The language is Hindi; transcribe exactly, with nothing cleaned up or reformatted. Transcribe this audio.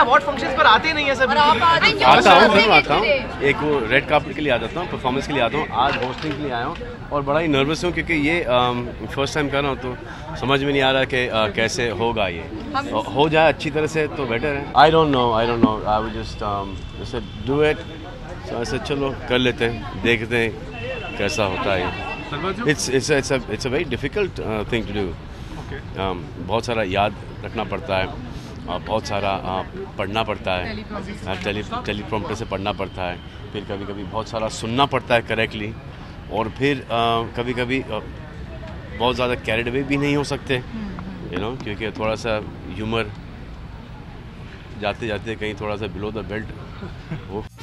अवार्ड फंक्शंस पर आते नहीं है सर। आता हूँ मैं आता हूँ एक वो रेड कार्पेट के लिए आ जाता हूँ, परफॉर्मेंस के लिए आता हूँ, आज होस्टिंग के लिए आया हूँ और बड़ा ही नर्वस हूँ क्योंकि ये फर्स्ट टाइम कर रहा हूँ तो समझ में नहीं आ रहा कि कैसे होगा। ये हो जाए अच्छी तरह से तो बेटर है। I don't know I don't know I would just do it. ऐसे चलो कर लेते हैं, देखते हैं कैसा होता है। It's it's it's a very difficult thing to do. बहुत सारा याद रखना पड़ता है, बहुत सारा पढ़ना पड़ता है, टेली टेलीप्रॉम्प्टर से पढ़ना पड़ता है, फिर कभी कभी बहुत सारा सुनना पड़ता है करेक्टली, और फिर कभी कभी बहुत ज़्यादा कैरिड अवे भी नहीं हो सकते यू नो, क्योंकि थोड़ा सा ह्यूमर जाते जाते कहीं थोड़ा सा बिलो द बेल्ट वो